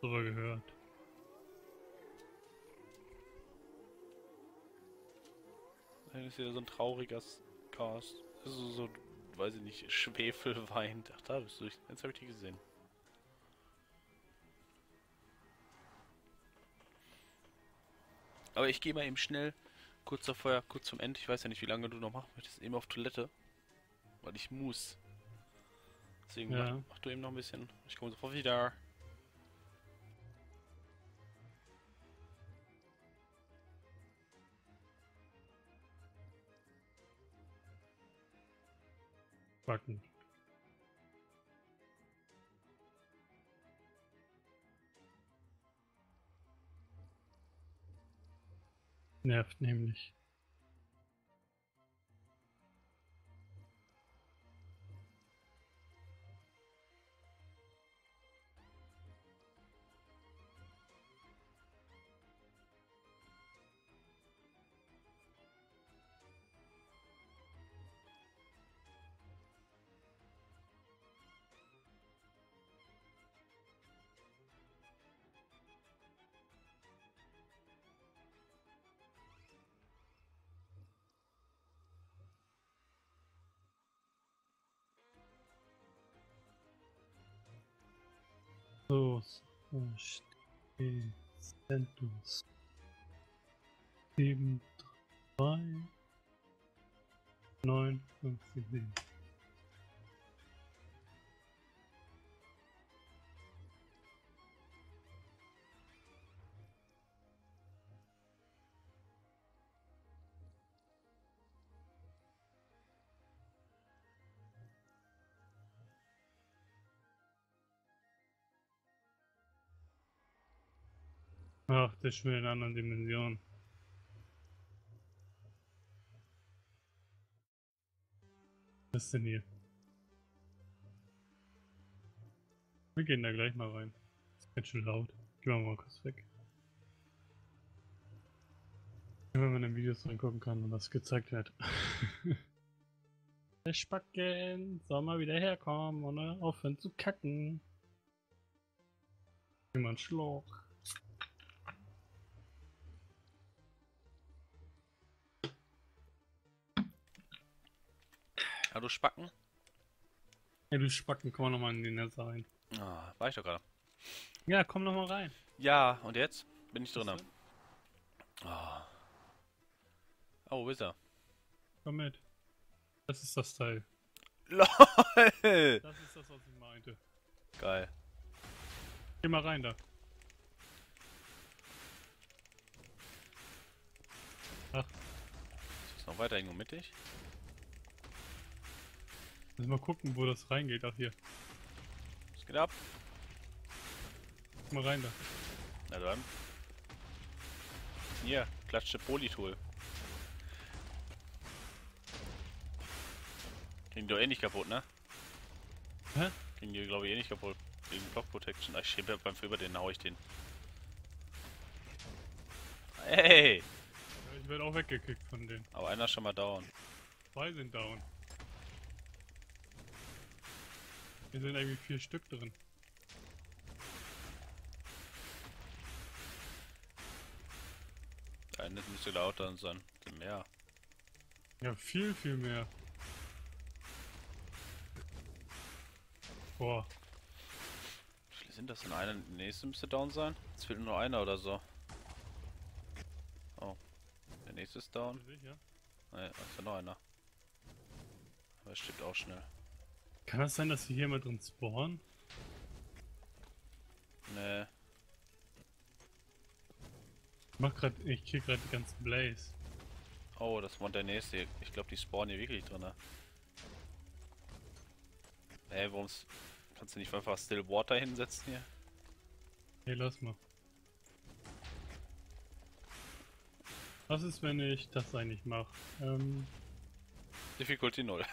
drüber gehört. Das ist ja so ein trauriger Cast. Das ist so, weiß ich nicht, Schwefel weint. Ach, da bist du. Jetzt habe ich die gesehen. Aber ich gehe mal eben schnell, kurz vor Feuer, kurz zum Ende. Ich weiß ja nicht, wie lange du noch machen möchtest. Eben auf Toilette. Weil ich muss. Deswegen ja. mach du eben noch ein bisschen. Ich komme sofort wieder. Backen. Nervt nämlich. Los, steht Zentus 7, 3, 9, 5, 7. Ach, das ist schon in einer anderen Dimension. Was ist denn hier? Wir gehen da gleich mal rein. Das ist ganz schön laut. Gehen wir mal kurz weg. Wenn man in Videos reingucken kann und was gezeigt wird. Der Spacken soll mal wieder herkommen, ohne aufhören zu kacken. Gehen wir mal einen Schluck. Hallo Spacken? Ja, du Spacken, komm nochmal in die Netze rein. Ah, war ich doch gerade. Ja, komm nochmal rein. Ja, und jetzt bin ich drin. Oh. Oh, wo ist er? Komm mit. Das ist das Teil. LOL! Das ist das, was ich meinte. Geil. Geh mal rein da. Ach. Ist das noch weiter irgendwo mittig? Mal gucken, wo das reingeht. Ach, hier. Es geht ab. Guck mal rein da. Na dann. Hier, klatschte Poly-Tool. Kriegen die doch eh nicht kaputt, ne? Hä? Kriegen die, glaube ich, eh nicht kaputt. Wegen Block Protection. Ach, ich schäme beim Fieber, den hau ich den. Hey! Ja, ich werde auch weggekickt von denen. Aber einer ist schon mal down. Zwei sind down. Hier sind eigentlich 4 Stück drin. Der eine müsste lauter sein. Mehr. Ja, viel, viel mehr. Boah. Wie viele sind das denn? Einer? Der nächste müsste down sein? Es fehlt nur einer oder so. Oh. Der nächste ist down. Sicher? Ne, ist ja noch einer. Aber es stirbt auch schnell. Kann das sein, dass wir hier mal drin spawnen? Nee. Ich kill gerade die ganzen Blaze. Oh, das war der nächste. Ich glaube, die spawnen hier wirklich drin. Ey, warum kannst du nicht einfach Still Water hinsetzen hier? Hey, lass mal. Was ist, wenn ich das eigentlich mache? Difficulty 0.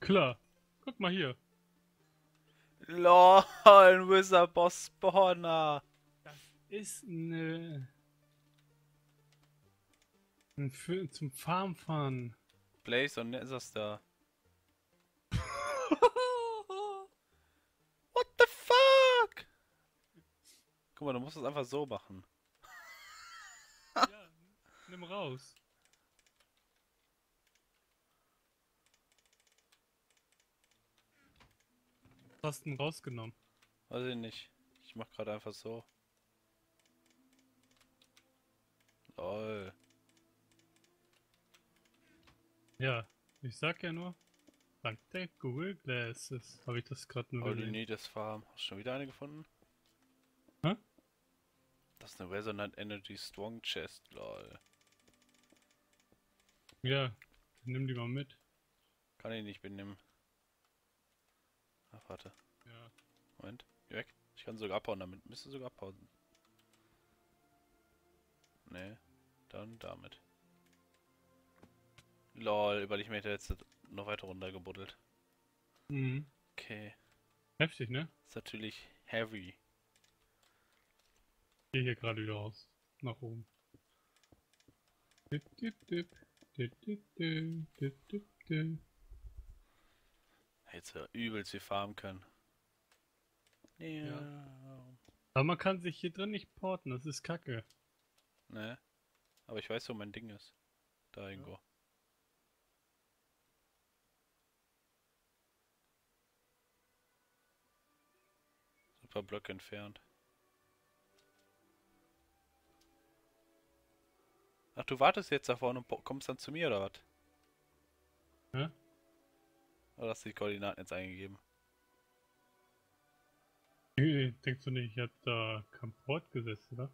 Klar. Guck mal hier. LOL, Wizard-Boss-Spawner. Das ist ne... zum Farm fahren. Blaze und Nether. What the fuck? Guck mal, du musst es einfach so machen. Ja, nimm raus. Was hast du denn rausgenommen? Weiß ich nicht. Ich mach gerade einfach so. Lol. Ja, ich sag ja nur, dank der Google Glasses habe ich das gerade nur gesehen. Oh nee, das Farm. Hast du schon wieder eine gefunden? Hä? Das ist eine Resonant Energy Strong Chest, lol. Ja, nimm die mal mit. Kann ich nicht mitnehmen. Ach, warte. Ja. Moment, geh weg. Ich kann sogar abhauen damit. Müsste sogar abhauen. Ne, dann damit. Lol, überleg mir, hätte jetzt noch weiter runtergebuddelt. Mhm. Okay. Heftig, ne? Ist natürlich heavy. Ich gehe hier gerade wieder raus. Nach oben. Jetzt übelst viel farmen können. Ja. Aber man kann sich hier drin nicht porten, das ist kacke. Ne. Aber ich weiß, wo mein Ding ist. Da irgendwo. Ja. Super Block entfernt. Ach, du wartest jetzt da vorne und kommst dann zu mir oder was? Hä? Oder hast du die Koordinaten jetzt eingegeben? Denkst du nicht, ich hab da kein Port gesetzt, oder?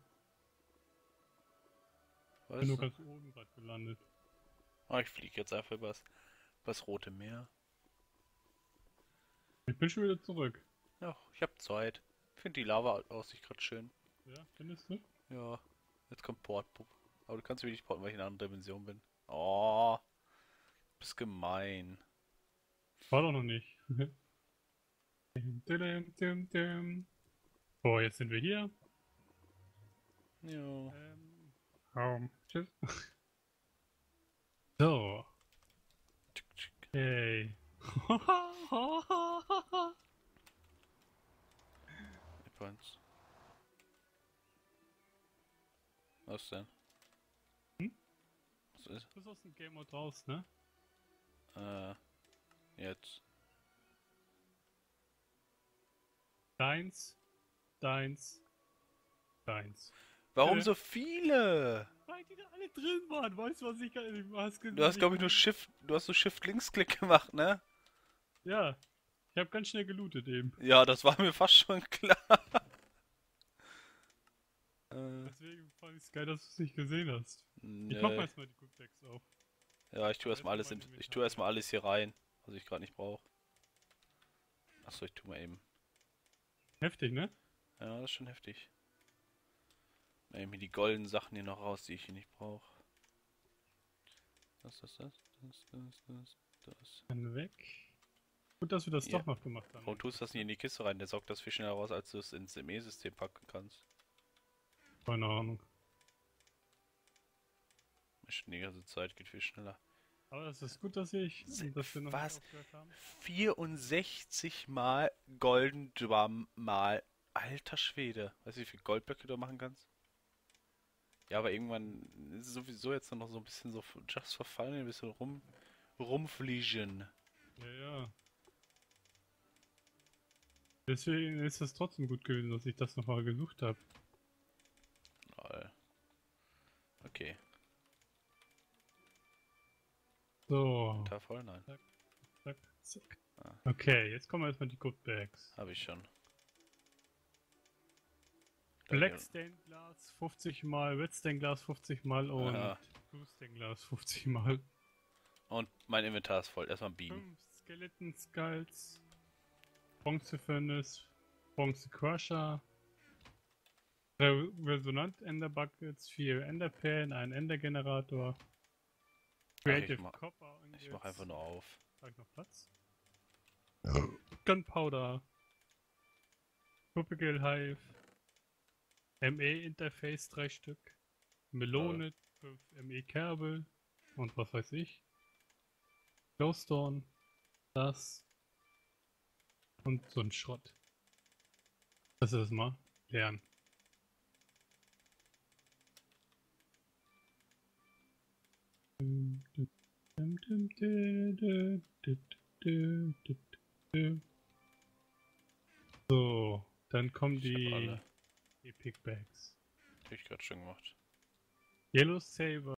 Ich bin nur ganz oben gerade gelandet. Ah, ich fliege jetzt einfach übers Rote Meer. Ich bin schon wieder zurück. Ja, ich hab Zeit. Ich finde die Lava-Aussicht gerade schön. Ja, findest du? Ja. Jetzt kommt Port-Pup. Aber du kannst mich nicht porten, weil ich in einer anderen Dimension bin. Oh, du bist gemein. War doch noch nicht. Boah, jetzt sind wir hier. Jo. Tschüss. So. Hey. Advance. Was denn? Hm? Was ist? Du bist aus dem Game Mode raus, ne? Jetzt. Deins. Warum so viele? Weil die da alle drin waren, weißt du, was ich gar nicht weiß. Du hast, glaube ich, nur Shift, du hast so Shift-Links-Klick gemacht, ne? Ja, ich habe ganz schnell gelootet eben. Ja, das war mir fast schon klar. Deswegen fand ich es geil, dass du es nicht gesehen hast. Nee. Ich mach erstmal die Goodbags auf. Ja, ich tue erstmal alles hier rein, was ich gerade nicht brauche. Achso, ich tue mal eben. Heftig, ne? Ja, das ist schon heftig. Ich nehme mir die goldenen Sachen hier noch raus, die ich hier nicht brauche. Das. Dann weg. Gut, dass wir das doch noch gemacht haben. Warum tust du das nicht in die Kiste rein? Der saugt das viel schneller raus, als du es ins ME-System packen kannst. Keine Ahnung. Die ganze Zeit geht viel schneller. Aber das ist gut, dass wir noch was haben. 64 mal Golden Drum mal. Alter Schwede. Weißt du, wie viel Goldblöcke du machen kannst? Ja, aber irgendwann ist es sowieso jetzt noch so ein bisschen so just for fun, ein bisschen rumfliegen. Ja, ja. Deswegen ist das trotzdem gut gewesen, dass ich das nochmal gesucht habe. Okay. So. Da voll, nein. Zack, zack, zack. Ah. Okay, jetzt kommen erstmal die Goodbags. Habe ich schon. Black Stain Glas 50 mal, Red Stain Glas 50 mal und Blue Stain Glas 50 mal. Und mein Inventar ist voll, erstmal biegen. 5 Skeleton Skulls, Bronze Furnace, Bronze Crusher, Resonant Ender Buckets, 4 Ender Pan, ein Ender Generator. Creative Copper und ich mach einfach nur auf. Habe ich noch Platz? Gunpowder, Bubble Hive, ME Interface 3 Stück, Melone 5 ME Kerbel und was weiß ich. Glowstone, das und so ein Schrott. Das ist mal lernen. So, dann kommen die Epic Bags. Hab ich gerade schon gemacht. Yellow Saber.